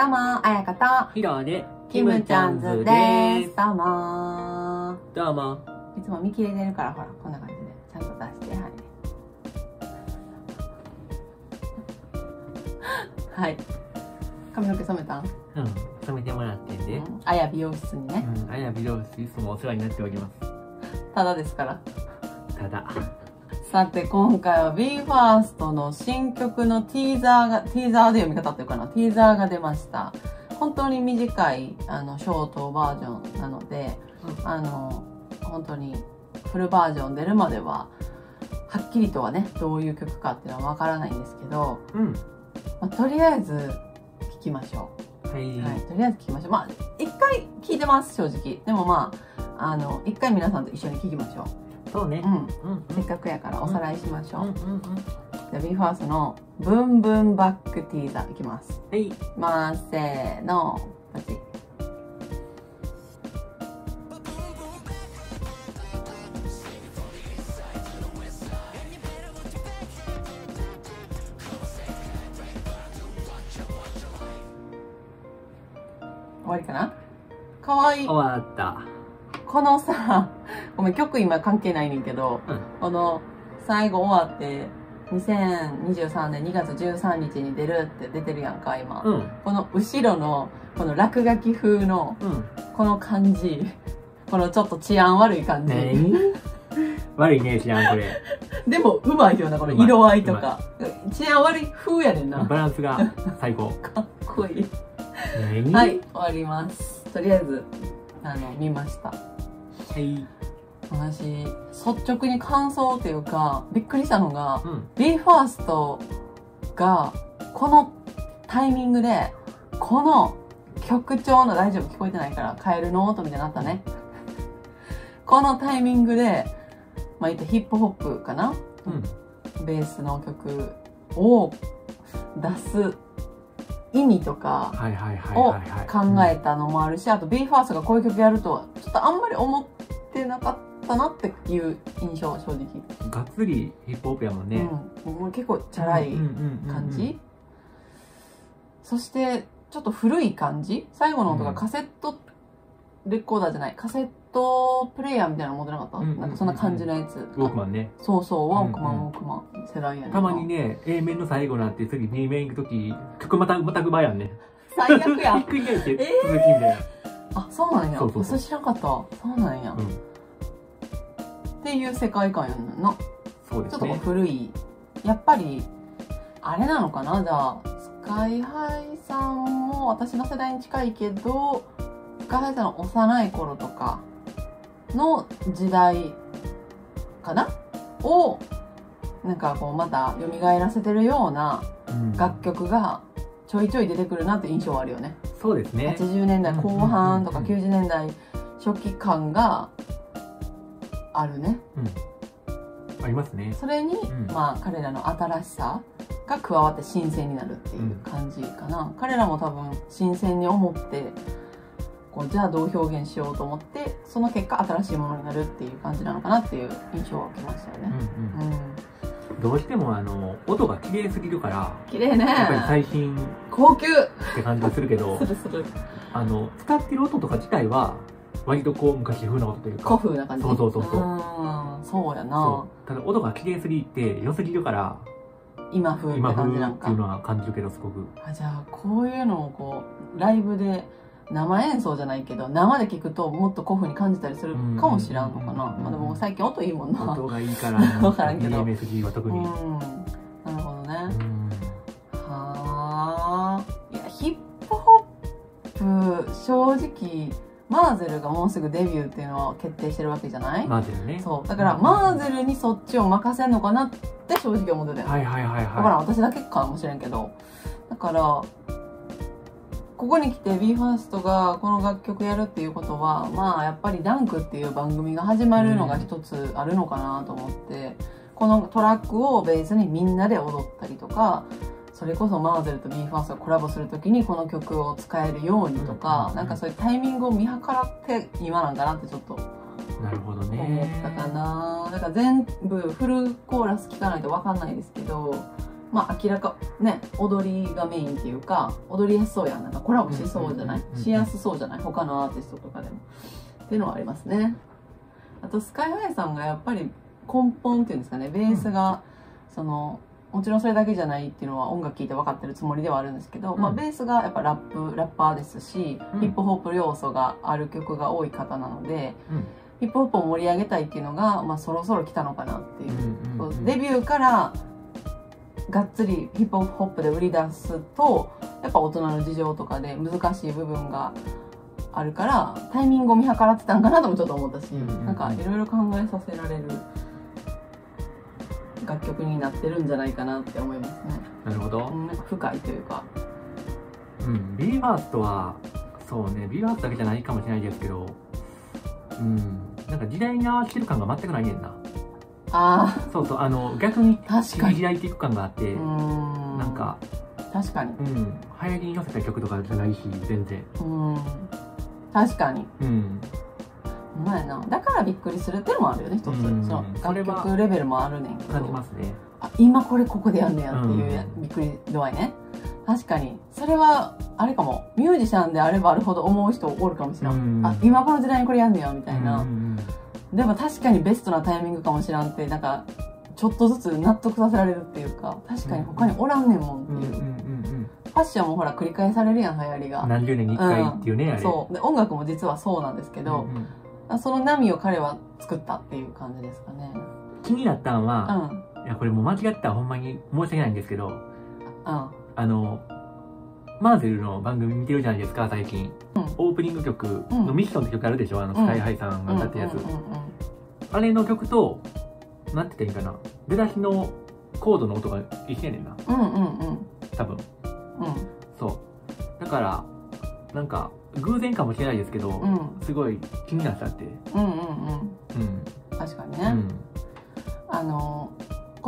どうも、あやかとひろでキムちゃんズです。どうもどうも。いつも見切れてるから、ほらこんな感じでちゃんと出して、はいはい。髪の毛染めたん？うん、染めてもらってんで、あや美容室にね。あや美容室、いつもお世話になっております。ただですから。たださて、今回は BE:FIRST の新曲のティーザーが出ました。本当に短いショートバージョンなので、本当にフルバージョン出るまでは、はっきりとはね、どういう曲かっていうのはわからないんですけど、とりあえず聴きましょう。はい、とりあえず聴きましょう。まあ、一回聴いてます、正直。でもまあ、一回皆さんと一緒に聴きましょう。そうね、せっかくやからおさらいしましょう。じゃあBE:FIRSTのブンブンバックティーザーいきます。はい、いきます。せーの、パチッ。終わりかな。かわいい。終わった。このさ、ごめん、曲今関係ないねんけど、この最後終わって2023年2月13日に出るって出てるやんか今、この後ろのこの落書き風のこの感じ、このちょっと治安悪い感じ、悪いね治安。これでもうまいよな、この色合いとか。治安悪い風やねんな。バランスが最高。かっこいい。はい、終わります。とりあえず見ました。はい、私率直に感想というかびっくりしたのが、BE:FIRST がこのタイミングでこの曲調の、大丈夫聞こえてないからカエルの音みたいになったね。このタイミングで、まあ、言ったヒップホップかな、ベースの曲を出す意味とかを考えたのもあるし、あと BE:FIRST がこういう曲やるとはちょっとあんまり思ってなかったなっていう印象、正直。がっつりヒップホップやもんね。結構チャラい感じ。そしてちょっと古い感じ。最後の音がカセットレコーダーじゃない、カセットプレイヤーみたいなの持ってなかった？なんかそんな感じのやつ。ウォークマンね。そうそう、ウォークマン世代やね。たまにね、A 面の最後なんて次 B 面行く時曲またぐ場やんね。最悪や。ひっくり返って続きみたいな。あ、そうなんや。それ知らんかった。そうなんや。っていう世界観やんな。そうですね。ちょっと古い。やっぱりあれなのかな。じゃあSKY-HIさんも私の世代に近いけど、SKY-HIさんの幼い頃とかの時代かなをなんかこうまた蘇らせてるような楽曲がちょいちょい出てくるなって印象はあるよね。そうですね。80年代後半とか90年代初期感があるね。ありますね。それに、まあ彼らの新しさが加わって新鮮になるっていう感じかな。彼らも多分新鮮に思って。じゃあどう表現しようと思って、その結果新しいものになるっていう感じなのかなっていう印象を受けましたよね。どうしても音が綺麗すぎるから、綺麗ね、やっぱり最新高級って感じがするけど使ってる音とか自体は割とこう昔風な音というか、古風な感じ。そうやな。ただ音が綺麗すぎて良すぎるから今風って感じなんかっていうのは感じるけど、すごく。じゃあこういうのをこうライブで生演奏じゃないけど生で聴くともっと古風に感じたりするかもしらんのかな。まあでも最近音いいもんな。音がいいから分からんけど BMSG は特に。なるほどね。はあ、いやヒップホップ、正直マーゼルがもうすぐデビューっていうのは決定してるわけじゃない。マーゼルね。そうだからマーゼルにそっちを任せんのかなって正直思ってた。だから私だけかもしれんけど、だからここに来て BE:FIRST がこの楽曲やるっていうことは、まあやっぱり「ダンク」っていう番組が始まるのが一つあるのかなと思って、このトラックをベースにみんなで踊ったりとか、それこそマーゼルと BE:FIRST がコラボする時にこの曲を使えるようにとか、なんかそういうタイミングを見計らって今なんかなってちょっと思ったかな。だから全部フルコーラス聴かないと分かんないですけど、まあ明らかね踊りがメインっていうか踊りやすそうやん、なんかコラボしそうじゃない、しやすそうじゃない、他のアーティストとかでもっていうのはありますね。あと SKY-HI さんがやっぱり根本っていうんですかね、ベースが、うん、そのもちろんそれだけじゃないっていうのは音楽聴いて分かってるつもりではあるんですけど、うん、まあベースがやっぱラッパーですし、うん、ヒップホップ要素がある曲が多い方なので、うん、ヒップホップを盛り上げたいっていうのが、まあ、そろそろ来たのかなっていう。デビューからがっつりヒップホップで売り出すとやっぱ大人の事情とかで難しい部分があるからタイミングを見計らってたんかなともちょっと思ったし、なんかいろいろ考えさせられる楽曲になってるんじゃないかなって思いますね。なるほど。なんか深いというか、うん、BE:FIRSTはそうね、BE:FIRSTだけじゃないかもしれないですけど、うん、なんか時代に合わせてる感が全くないねんな。ああ、そうそう、逆に開いていく感があって、なんか確かに、うん、流行りに寄せた曲とかじゃないし全然、うん、確かに、うん、うまいな。だからびっくりするっていうのもあるよね、一つ、その楽曲レベルもあるねんけど、感じますね、あ、今これここでやんねやっていうびっくり度合いね。確かにそれはあれかも、ミュージシャンであればあるほど思う人おるかもしれない、あ、今この時代にこれやんねやみたいな。でも確かにベストなタイミングかもしらんって、なんかちょっとずつ納得させられるっていうか、確かに他におらんねんもんっていう。ファッションもほら繰り返されるやん、流行りが。何十年に一回っていうね、あれ。そう。で音楽も実はそうなんですけど、その波を彼は作ったっていう感じですかね。気になったんは、いやこれもう間違ったらほんまに申し訳ないんですけど、マーゼルの番組見てるじゃないですか最近、オープニング曲の「ミッション」って曲あるでしょ、SKY-HIさんが歌ったやつ、あれの曲となんて言ったらいいかな、出だしのコードの音が一緒やねんな、多分、そうだからなんか偶然かもしれないですけど、すごい気になっちゃって、確かにね、こ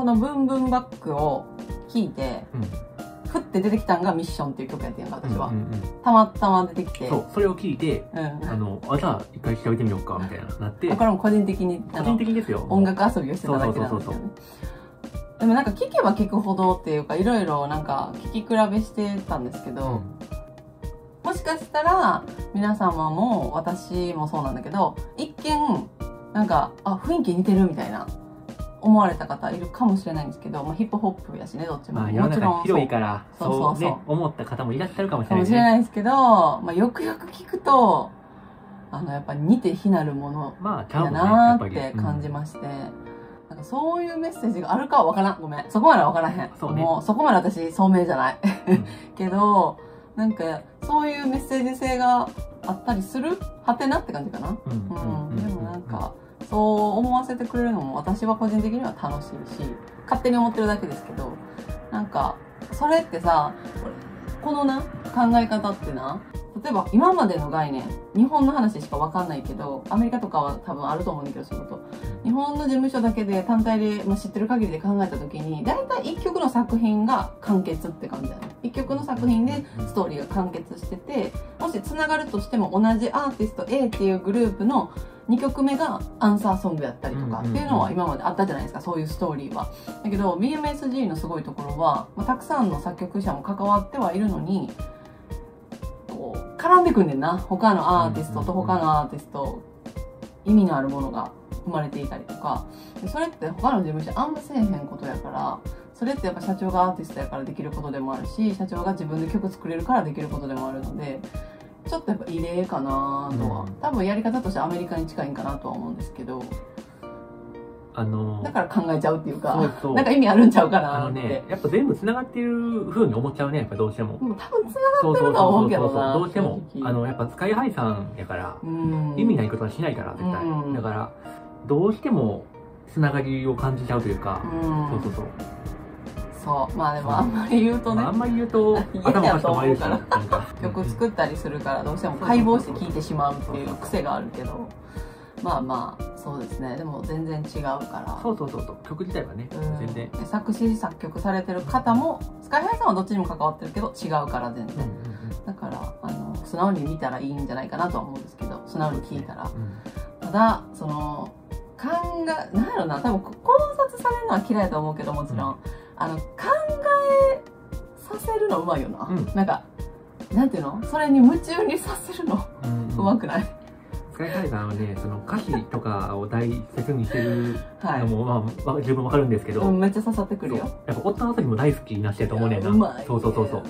の「ブンブンバック」を聴いて、ふって出てきたんが「ミッション」っていう曲やってんか、私はたまたま出てきて、そう、それを聞いて、じゃあ一回調べてみようかみたいななって、これも個人的ですよ、音楽遊びをしてただけなんですよね。でもなんか聴けば聴くほどっていうか、いろいろなんか聴き比べしてたんですけど、もしかしたら皆様も私もそうなんだけど、一見なんかあ雰囲気似てるみたいな思われた方いるかもしれないんですけど、まあ、ヒップホップやしね、どっちも、まあ世の中広いからそうね思った方もいらっしゃるかもしれない、ね、かもしれないですけど、まあ、よくよく聞くとやっぱ似て非なるものだなって感じまして、なんかそういうメッセージがあるかは分からん、ごめんそこまでは分からへん、そう、ね、もうそこまで私聡明じゃないけど、なんかそういうメッセージ性があったりするはてなって感じかな。でもなんかそう思わせてくれるのも私は個人的には楽しいし、勝手に思ってるだけですけど、なんかそれってさ、このな考え方ってな、例えば今までの概念、日本の話しか分かんないけど、アメリカとかは多分あると思うんだけど、そういうこと日本の事務所だけで単体で、まあ、知ってる限りで考えた時に大体1曲の作品が完結って感じだね。1曲の作品でストーリーが完結してて、もしつながるとしても同じアーティスト A っていうグループの2曲目がアンサーソングやったりとかっていうのは今まであったじゃないですか、そういうストーリーは。だけど BMSG のすごいところは、まあ、たくさんの作曲者も関わってはいるのに、こう絡んでくんねんな、他のアーティストと他のアーティスト、意味のあるものが生まれていたりとか、それって他の事務所あんませえへんことやから、それってやっぱ社長がアーティストやからできることでもあるし、社長が自分で曲作れるからできることでもあるので。ちょっとやっぱ異例かなとは、多分やり方としてアメリカに近いんかなとは思うんですけど、だから考えちゃうっていうか、なんか意味あるんちゃうかなって、やっぱ全部つながっているふうに思っちゃうね、やっぱどうしても。多分つながってるとは思うけどな、どうしてもやっぱSKY-HIさんやから、意味ないことはしないから絶対、だからどうしてもつながりを感じちゃうというか、そう、まあでもあんまり言うとね、あんまり言うと頭が止まるから曲作ったりするから、どうしても解剖して聴いてしまうっていう癖があるけど、まあまあそうですね、でも全然違うから、そう曲自体はね、全然作詞作曲されてる方もSKY-HIさんはどっちにも関わってるけど違うから全然、だから素直に見たらいいんじゃないかなとは思うんですけど、素直に聴いたら、ただその何やろな、多分考察されるのは嫌いだと思うけど、もちろん。考えさせるのうまいよな、うん、なんかなんていうの、それに夢中にさせるのうまくない？SKY-HIさんはね、その歌詞とかを大切にしてるのも、はい、まあ十分わかるんですけど、めっちゃ刺さってくるよ。やっぱ夫の遊びも大好きな人やと思うねんな。そうそうそうそう。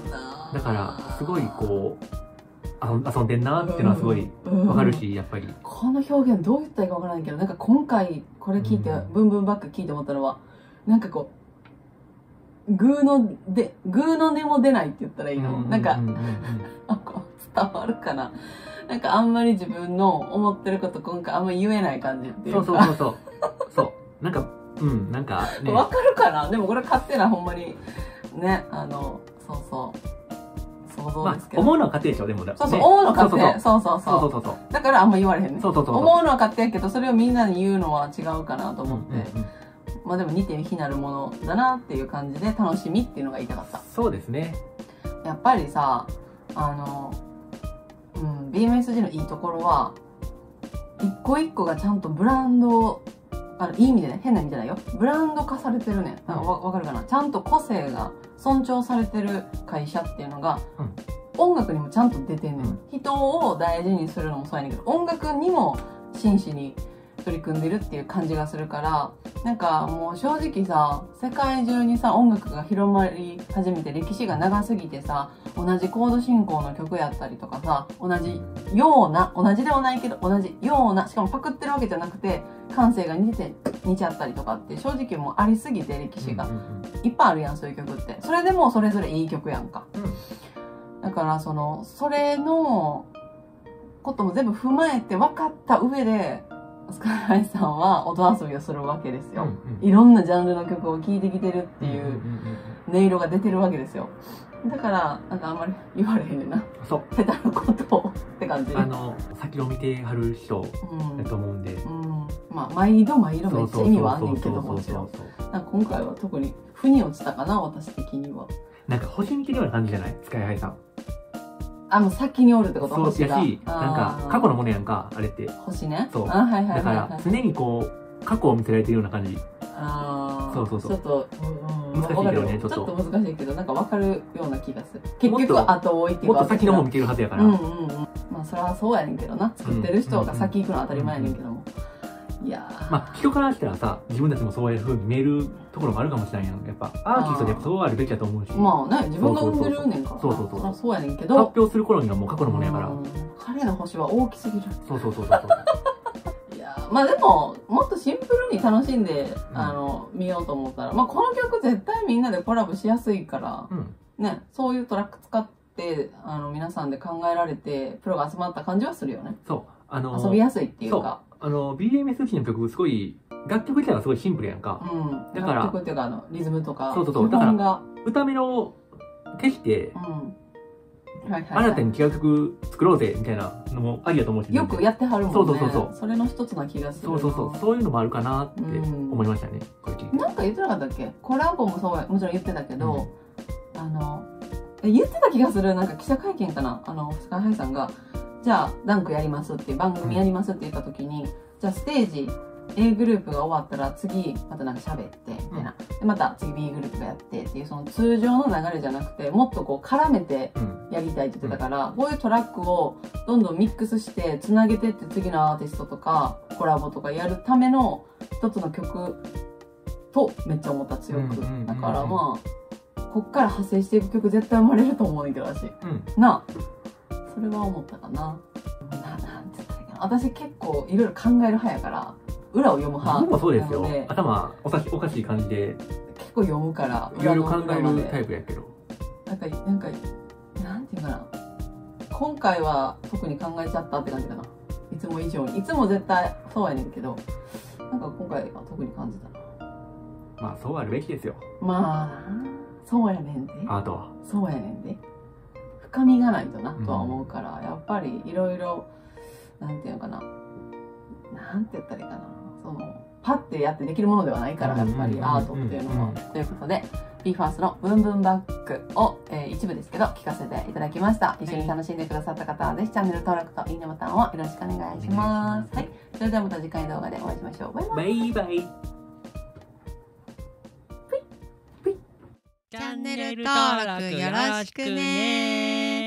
だからすごいこう遊んでんなっていうのはすごいわかるし、やっぱりこの表現どう言ったらいいかわからんけど、なんか今回これ聞いて、ブンブンバック聞いて思ったのは、なんかこうグーの音も出ないって言ったらいいの、なんか伝わるかな。なんかあんまり自分の思ってること今回あんまり言えない感じっていうか、そうそうそうそうなんかなんかね、わかるかな。でもこれ勝手なほんまにね、そうそう。まあ、思うのは勝手でしょ、でも。そうそう、思うのは勝手。そうそうそう。だからあんま言われへんね。そうそうそう。思うのは勝手やけど、それをみんなに言うのは違うかなと思って。まあでも似て非なるものだなっていう感じで、楽しみっていうのが言いたかった。そうですね。やっぱりさ、BMSG のいいところは、一個一個がちゃんとブランドを、いい意味でね、変な意味じゃないよ。ブランド化されてるね。わかるかな？ちゃんと個性が尊重されてる会社っていうのが、音楽にもちゃんと出てんねん。人を大事にするのもそうやねんけど、音楽にも真摯に取り組んでるっていう感じがするから、なんかもう正直さ、世界中にさ音楽が広まり始めて歴史が長すぎてさ、同じコード進行の曲やったりとかさ、同じではないけど同じような、しかもパクってるわけじゃなくて感性が似ちゃったりとかって正直もうありすぎて、歴史がいっぱいあるやん、そういう曲って。それでもそれぞれいい曲やんか、だからそれのことも全部踏まえて分かった上でSKY-HIさんは音遊びをするわけですよ。いろんなジャンルの曲を聴いてきてるっていう音色が出てるわけですよ。だからなんかあんまり言われへんねんな、そう下手なことをって感じ。先を見てはる人だと思うんで、まあ毎度毎度めっちゃ意味はあんねんけど、もちろん今回は特に腑に落ちたかな、私的には。なんか星見てるような感じじゃないSKY-HIさん、先におるってこと。そうやし、なんか過去のものやんか、あれって星ね。そう、だから常にこう過去を見せられてるような感じ。そうそうそう、ちょっと難しいけどね、ちょっと難しいけど、なんか分かるような気がする。結局は後追いっていうか、もっと先の方見てるはずやから。まあそれはそうやねんけどな、作ってる人が先行くのは当たり前やねんけども、いやまあ人からしたらさ、自分たちもそういうふうに見えるところもあるかもしれないやん。やっぱアーティストでそうあるべきだと思うし、まあね、自分が生んでるねんから、そうそうそう、そうやねんけど、発表する頃にはもう過去のものやから、彼の星は大きすぎる。そうそうそうそう。いやまあでももっとシンプルに楽しんで見ようと思ったら、まあこの曲絶対みんなでコラボしやすいからね、そういうトラック使って皆さんで考えられてプロが集まった感じはするよね。そう、遊びやすいっていうか、BMSG の曲すごい楽曲自体がすごいシンプルやんか、だから楽曲っていうかリズムとか、そうそうそう、だから歌メロを消して新たに違う曲作ろうぜみたいなのもありだと思うし、よくやってはるもんね。そうそうそう、それの一つな気がする。そうそうそう、そういうのもあるかなって思いましたね、これ聞いて。なんか言ってなかったっけ、コラボもそうもちろん言ってたけど、言ってた気がする。なんか記者会見かな、SKY-HIさんがじゃあダンクやりますって番組やりますって言った時に、じゃあステージ A グループが終わったら次またなんか喋ってみたいな、でまた次 B グループがやってっていう、その通常の流れじゃなくてもっとこう絡めてやりたいって言ってたから、こういうトラックをどんどんミックスしてつなげてって次のアーティストとかコラボとかやるための一つの曲とめっちゃ思った、強く。だからまあこっから派生していく曲絶対生まれると思うんだけど、私なあそれは思ったかな。なんて言ったらいいかな。私結構いろいろ考える派やから、裏を読む派なので。僕もそうですよ。頭おかしい感じで。結構読むから。いろいろ考えるタイプやけど。なんていうかな。今回は特に考えちゃったって感じかな。いつも以上に。いつも絶対そうやねんけど、なんか今回は特に感じたな。まあそうあるべきですよ。まあ、そうやねんで。あとは。そうやねんで。深みがないとなとは思うから、やっぱりいろいろなんていうのかな、なんて言ったらいいかな、パッてやってできるものではないから、やっぱりアートっていうのは。ということでBE:FIRSTのブンブンバックを、一部ですけど聞かせていただきました。一緒に楽しんでくださった方はぜひチャンネル登録といいねボタンをよろしくお願いします。はい、それではまた次回の動画でお会いしましょう。バイバイ。登録よろしくね。